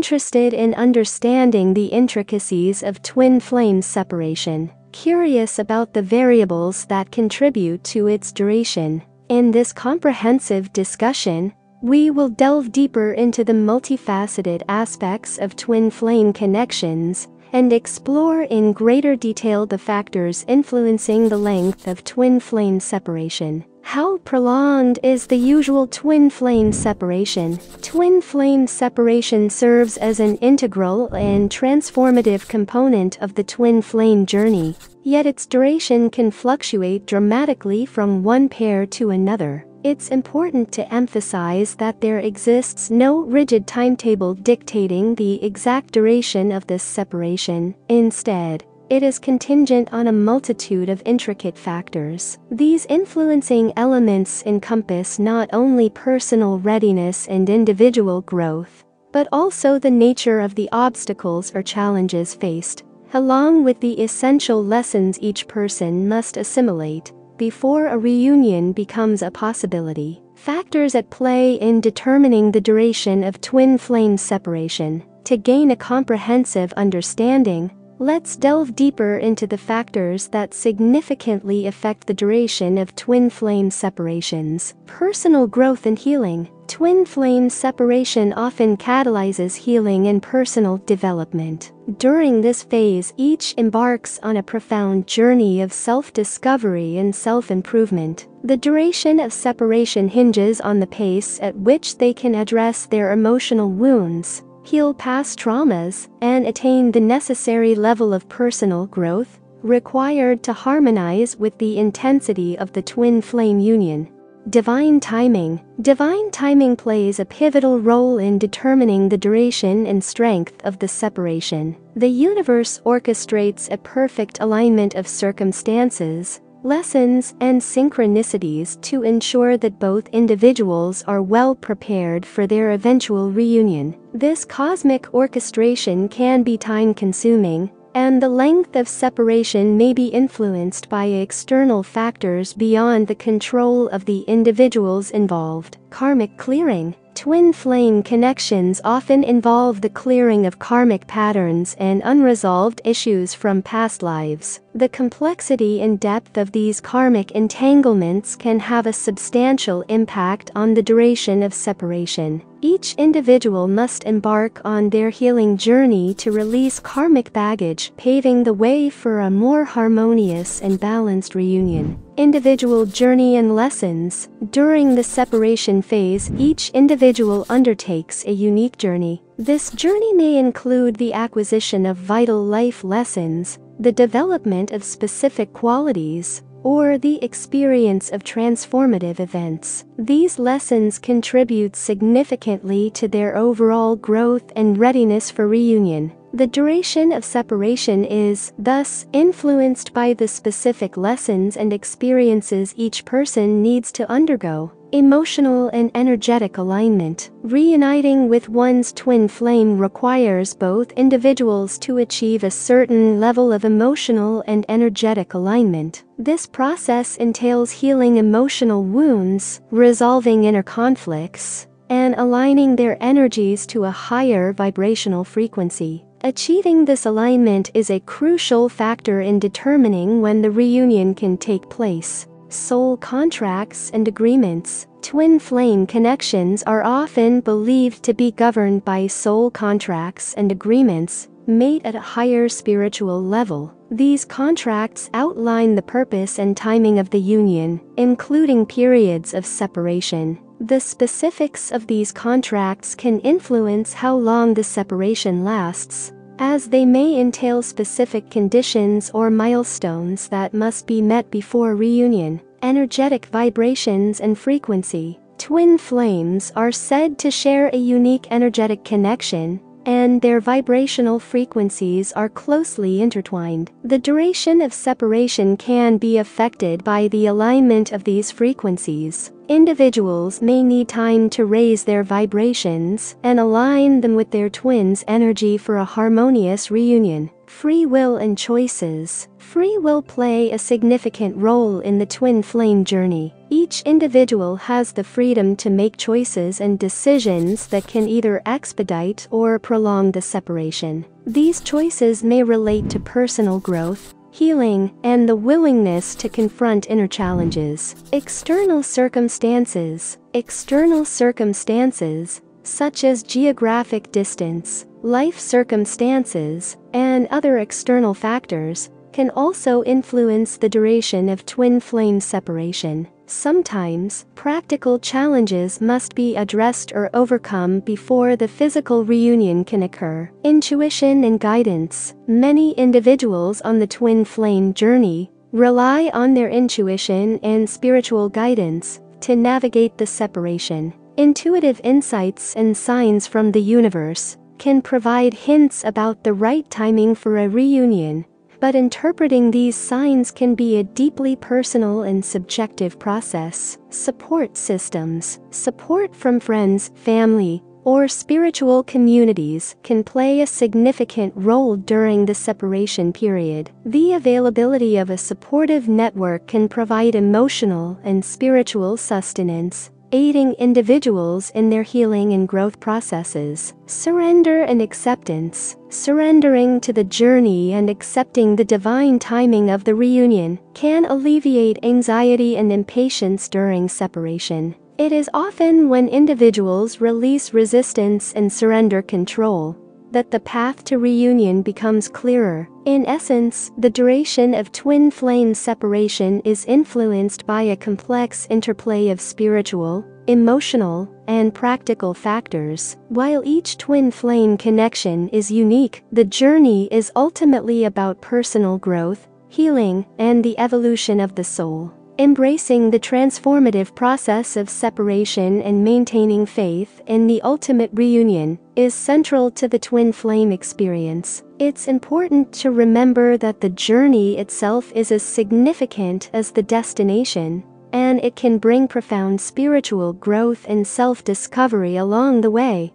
interested in understanding the intricacies of twin flame separation, curious about the variables that contribute to its duration. In this comprehensive discussion, we will delve deeper into the multifaceted aspects of twin flame connections and explore in greater detail the factors influencing the length of twin flame separation. How prolonged is the usual twin flame separation? Twin flame separation serves as an integral and transformative component of the twin flame journey, yet its duration can fluctuate dramatically from one pair to another. It's important to emphasize that there exists no rigid timetable dictating the exact duration of this separation. Instead, it is contingent on a multitude of intricate factors. These influencing elements encompass not only personal readiness and individual growth, but also the nature of the obstacles or challenges faced, along with the essential lessons each person must assimilate before a reunion becomes a possibility. Factors at play in determining the duration of twin flame separation. To gain a comprehensive understanding, let's delve deeper into the factors that significantly affect the duration of twin flame separations. Personal growth and healing. Twin flame separation often catalyzes healing and personal development. During this phase, each embarks on a profound journey of self-discovery and self-improvement. The duration of separation hinges on the pace at which they can address their emotional wounds, heal past traumas, and attain the necessary level of personal growth required to harmonize with the intensity of the twin flame union. Divine timing. Divine timing plays a pivotal role in determining the duration and strength of the separation. The universe orchestrates a perfect alignment of circumstances, lessons, and synchronicities to ensure that both individuals are well prepared for their eventual reunion. This cosmic orchestration can be time-consuming, and the length of separation may be influenced by external factors beyond the control of the individuals involved. Karmic clearing. Twin flame connections often involve the clearing of karmic patterns and unresolved issues from past lives. The complexity and depth of these karmic entanglements can have a substantial impact on the duration of separation. Each individual must embark on their healing journey to release karmic baggage, paving the way for a more harmonious and balanced reunion. Individual journey and lessons. During the separation phase, each individual undertakes a unique journey. This journey may include the acquisition of vital life lessons, the development of specific qualities, or the experience of transformative events. These lessons contribute significantly to their overall growth and readiness for reunion. The duration of separation is, thus, influenced by the specific lessons and experiences each person needs to undergo. Emotional and energetic alignment. Reuniting with one's twin flame requires both individuals to achieve a certain level of emotional and energetic alignment. This process entails healing emotional wounds, resolving inner conflicts, and aligning their energies to a higher vibrational frequency. Achieving this alignment is a crucial factor in determining when the reunion can take place. Soul contracts and agreements. Twin flame connections are often believed to be governed by soul contracts and agreements made at a higher spiritual level. These contracts outline the purpose and timing of the union, including periods of separation. The specifics of these contracts can influence how long the separation lasts, as they may entail specific conditions or milestones that must be met before reunion. Energetic vibrations and frequency. Twin flames are said to share a unique energetic connection, and their vibrational frequencies are closely intertwined. The duration of separation can be affected by the alignment of these frequencies. Individuals may need time to raise their vibrations and align them with their twin's energy for a harmonious reunion. Free will and choices. Free will play a significant role in the twin flame journey. Each individual has the freedom to make choices and decisions that can either expedite or prolong the separation. These choices may relate to personal growth, healing, and the willingness to confront inner challenges. External circumstances. External circumstances, such as geographic distance, life circumstances, and other external factors, can also influence the duration of twin flame separation. Sometimes, practical challenges must be addressed or overcome before the physical reunion can occur. Intuition and guidance. Many individuals on the twin flame journey rely on their intuition and spiritual guidance to navigate the separation. Intuitive insights and signs from the universe can provide hints about the right timing for a reunion. But interpreting these signs can be a deeply personal and subjective process. Support systems. Support from friends, family, or spiritual communities can play a significant role during the separation period. The availability of a supportive network can provide emotional and spiritual sustenance, aiding individuals in their healing and growth processes. Surrender and acceptance. Surrendering to the journey and accepting the divine timing of the reunion can alleviate anxiety and impatience during separation. It is often when individuals release resistance and surrender control that the path to reunion becomes clearer. In essence, the duration of twin flame separation is influenced by a complex interplay of spiritual, emotional, and practical factors. While each twin flame connection is unique, the journey is ultimately about personal growth, healing, and the evolution of the soul. Embracing the transformative process of separation and maintaining faith in the ultimate reunion is central to the twin flame experience. It's important to remember that the journey itself is as significant as the destination, and it can bring profound spiritual growth and self-discovery along the way.